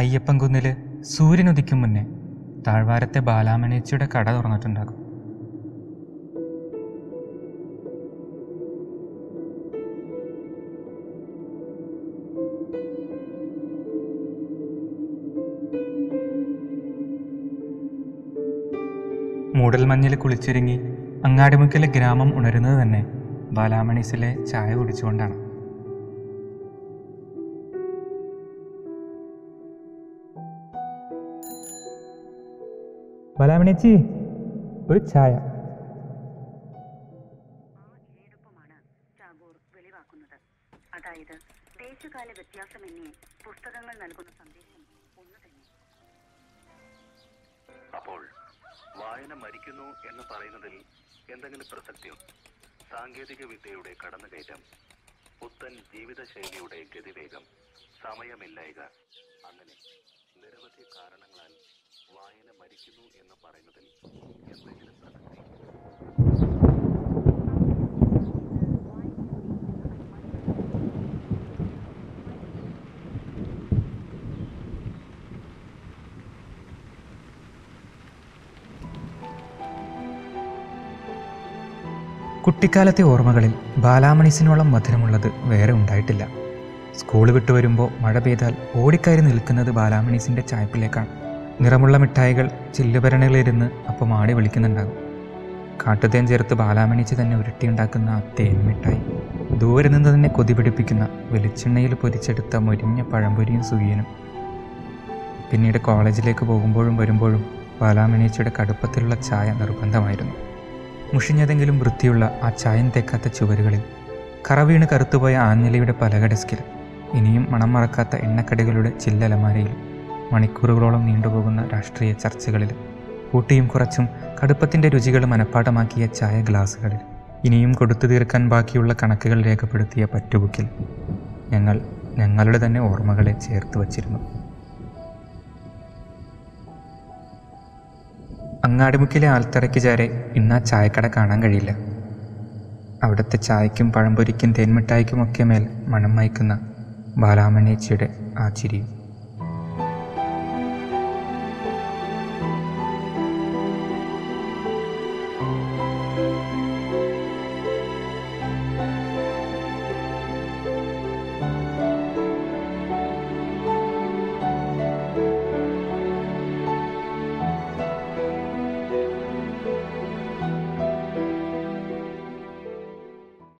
അയ്യപ്പൻകുന്നിൽ സൂര്യനുദിക്കും മുന്നേ താഴ്വാരത്തെ ബാലാമണേച്ചിയുടെ കട തുറന്നിട്ടുണ്ടാകും. മൂടൽമഞ്ഞിൽ കുളിച്ചിരുങ്ങി അങ്ങാടിമുക്കിലെ ഗ്രാമം ഉണരുന്നത് തന്നെ ബാലാമണീസിലെ ചായ കുടിച്ചുകൊണ്ടാണ്. ബാലാമണീച്ചി, ഒരു ചായ. അപ്പോൾ വായന മരിക്കുന്നു എന്ന് പറയുന്നതിൽ എന്തെങ്കിലും പ്രസക്തിയോ? സാങ്കേതിക വിദ്യയുടെ കടന്നുകയറ്റം, പുത്തൻ ജീവിതശൈലിയുടെ ഗതിവേഗം, സമയമില്ലായ്മ, അങ്ങനെ നിരവധി കാരണങ്ങളാൽ വായന മരിക്കുന്നു എന്ന് പറയുന്നതിൽ എന്തെങ്കിലും പ്രസക്തി? കുട്ടിക്കാലത്തെ ഓർമ്മകളിൽ ബാലാമണീസിനോളം മധുരമുള്ളത് വേറെ ഉണ്ടായിട്ടില്ല. സ്കൂൾ വിട്ടു വരുമ്പോൾ മഴ പെയ്താൽ ഓടിക്കയറി നിൽക്കുന്നത് ബാലാമണീസിൻ്റെ ചായപ്പിലേക്കാണ്. നിറമുള്ള മിഠായികൾ ചില്ലുപരണികളിരുന്ന് അപ്പം ആടി വിളിക്കുന്നുണ്ടാകും. കാട്ടുതേൻ ചേർത്ത് ബാലാമണീച്ചി തന്നെ ഉരുട്ടിയുണ്ടാക്കുന്ന ആ തേൻ മിഠായി, ദൂരെ നിന്ന് തന്നെ കൊതി പിടിപ്പിക്കുന്ന വെളിച്ചെണ്ണയിൽ പൊരിച്ചെടുത്ത മൊരിഞ്ഞ പഴംപൊരിയും സുഖിയനും. പിന്നീട് കോളേജിലേക്ക് പോകുമ്പോഴും വരുമ്പോഴും ബാലാമണീച്ചിയുടെ കടുപ്പത്തിലുള്ള ചായ നിർബന്ധമായിരുന്നു. മുഷിഞ്ഞതെങ്കിലും വൃത്തിയുള്ള ആ ചായം തേക്കാത്ത ചുവരുകളിൽ, കറവീണ് കറുത്തുപോയ ആഞ്ഞിലയുടെ പലക ഡെസ്കിൽ, ഇനിയും മണം മറക്കാത്ത എണ്ണക്കടികളുടെ ചില്ലലമാരയിൽ, മണിക്കൂറുകളോളം നീണ്ടുപോകുന്ന രാഷ്ട്രീയ ചർച്ചകളിൽ, കൂട്ടിയും കുറച്ചും കടുപ്പത്തിൻ്റെ രുചികൾ മനഃപ്പാഠമാക്കിയ ചായ ഗ്ലാസുകളിൽ, ഇനിയും കൊടുത്തു തീർക്കാൻ ബാക്കിയുള്ള കണക്കുകൾ രേഖപ്പെടുത്തിയ പറ്റുബുക്കിൽ ഞങ്ങൾ ഞങ്ങളുടെ തന്നെ ഓർമ്മകളെ ചേർത്ത് വച്ചിരുന്നു. അങ്ങാടിമുക്കിലെ ആൽത്തറയ്ക്ക് ചാരെ ഇന്ന് ആ ചായക്കട കാണാൻ കഴിയില്ല. അവിടുത്തെ ചായയ്ക്കും പഴംപൊരിക്കും തേൻമിഠായിക്കുമൊക്കെ മേൽ മണം മയക്കുന്ന ബാലാമണേച്ചിയുടെ ആ ചിരിയും.